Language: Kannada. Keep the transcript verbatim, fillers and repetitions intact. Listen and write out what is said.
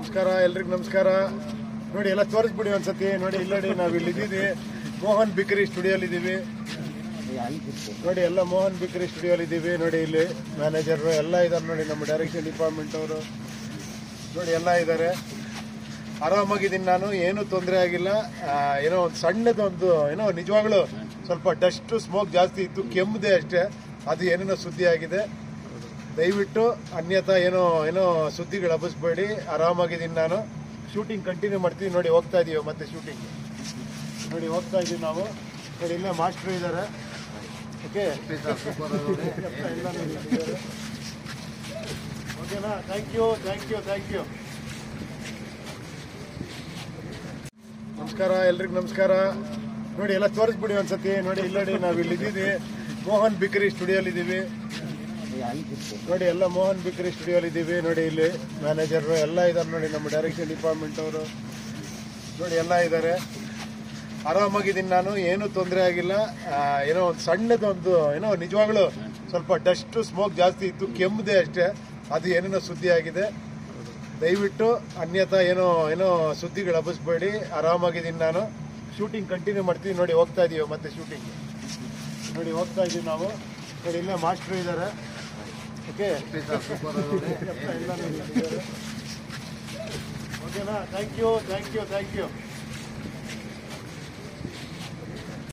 ನಮಸ್ಕಾರ ಎಲ್ರಿಗೂ ನಮಸ್ಕಾರ ನೋಡಿ ಎಲ್ಲ ತೋರಿಸ್ಬಿಡಿ ಒಂದ್ಸತಿ ನೋಡಿ ಇಲ್ಲಡಿ ನಾವು ಇಲ್ಲಿ ಇದ್ದೀವಿ ಮೋಹನ್ ಬೇಕರಿ ಸ್ಟುಡಿಯೋದಲ್ಲಿ ಇದ್ದೀವಿ ನೋಡಿ ಎಲ್ಲ ಮೋಹನ್ ಬೇಕರಿ ಸ್ಟುಡಿಯೋದಲ್ಲಿ ಇದ್ದೀವಿ ನೋಡಿ ಇಲ್ಲಿ ಮ್ಯಾನೇಜರ್ ಎಲ್ಲ ಇದ್ದಾರೆ ನೋಡಿ ನಮ್ಮ ಡೈರೆಕ್ಷನ್ ಡಿಪಾರ್ಟ್ಮೆಂಟ್ ಅವರು ನೋಡಿ ಎಲ್ಲ ಇದ್ದಾರೆ ಆರಾಮಾಗಿದ್ದೀನಿ ನಾನು ಏನು ತೊಂದರೆ ಆಗಿಲ್ಲ ಏನೋ ಒಂದು ಸಣ್ಣದೊಂದು ಏನೋ ನಿಜವಾಗ್ಲೂ ಸ್ವಲ್ಪ ಡಸ್ಟ್ ಸ್ಮೋಕ್ ಜಾಸ್ತಿ ಇತ್ತು ಕೆಮ್ಮಿದೆ ಅಷ್ಟೇ ಅದು ಏನೇನೋ ಸುದ್ದಿ ಆಗಿದೆ ದಯವಿಟ್ಟು ಅನ್ಯತಾ ಏನೋ ಏನೋ ಸುದ್ದಿಗಳು ಹಬ್ಬಿಸ್ಬೇಡಿ ಆರಾಮಾಗಿದ್ದೀನಿ ನಾನು ಶೂಟಿಂಗ್ ಕಂಟಿನ್ಯೂ ಮಾಡ್ತೀವಿ ನೋಡಿ ಹೋಗ್ತಾ ಇದೀವಿ ಮತ್ತೆ ಶೂಟಿಂಗ್ ನೋಡಿ ಹೋಗ್ತಾ ಇದೀವಿ ನಾವು ನೋಡಿ ಇಲ್ಲೇ ಮಾಸ್ಟ್ರು ಇದ್ದಾರೆ ಓಕೆ ಓಕೆನಾ thank you thank you thank you ನಮಸ್ಕಾರ ಎಲ್ರಿಗೂ ನಮಸ್ಕಾರ ನೋಡಿ ಎಲ್ಲ ತೋರಿಸ್ಬಿಡಿ ಒಂದ್ಸತಿ ನೋಡಿ ಇಲ್ಲಡಿ ನಾವು ಇಲ್ಲಿ ಇದ್ದೀವಿ ಮೋಹನ್ ಬೇಕರಿ ಸ್ಟುಡಿಯೋದಲ್ಲಿ ಇದ್ದೀವಿ ನೋಡಿ ಎಲ್ಲ ಮೋಹನ್ ಬೇಕರಿ ಸ್ಟುಡಿಯೋಲ್ಲಿ ಇದ್ದೀವಿ ನೋಡಿ ಇಲ್ಲಿ ಮ್ಯಾನೇಜರ್ ಎಲ್ಲ ಇದ್ದಾರೆ ನೋಡಿ ನಮ್ಮ ಡೈರೆಕ್ಷನ್ ಡಿಪಾರ್ಟ್ಮೆಂಟ್ ಅವರು ನೋಡಿ ಎಲ್ಲ ಇದ್ದಾರೆ ಆರಾಮಾಗಿದ್ದೀನಿ ನಾನು ಏನು ತೊಂದರೆ ಆಗಿಲ್ಲ ಏನೋ ಒಂದು ಸಣ್ಣದೊಂದು ಏನೋ ನಿಜವಾಗ್ಲೂ ಸ್ವಲ್ಪ ಡಸ್ಟ್ ಸ್ಮೋಕ್ ಜಾಸ್ತಿ ಇತ್ತು ಕೆಮ್ಮಿದೆ ಅಷ್ಟೇ ಅದು ಏನೇನೋ ಸುದ್ದಿ ಆಗಿದೆ ದಯವಿಟ್ಟು ಅನ್ಯತಾ ಏನೋ ಏನೋ ಸುದ್ದಿಗಳು ಹಬ್ಬಿಸ್ಬೇಡಿ ಆರಾಮಾಗಿದ್ದೀನಿ ನಾನು ಶೂಟಿಂಗ್ ಕಂಟಿನ್ಯೂ ಮಾಡ್ತೀವಿ ನೋಡಿ ಹೋಗ್ತಾ ಇದೀವಿ ಮತ್ತೆ ಶೂಟಿಂಗ್ ನೋಡಿ ಹೋಗ್ತಾ ಇದೀವಿ ನಾವು ನೋಡಿ ಇಲ್ಲೇ ಮಾಸ್ಟ್ರು ಇದ್ದಾರೆ ಓಕೆ ಓಕೆನಾ thank you thank you thank you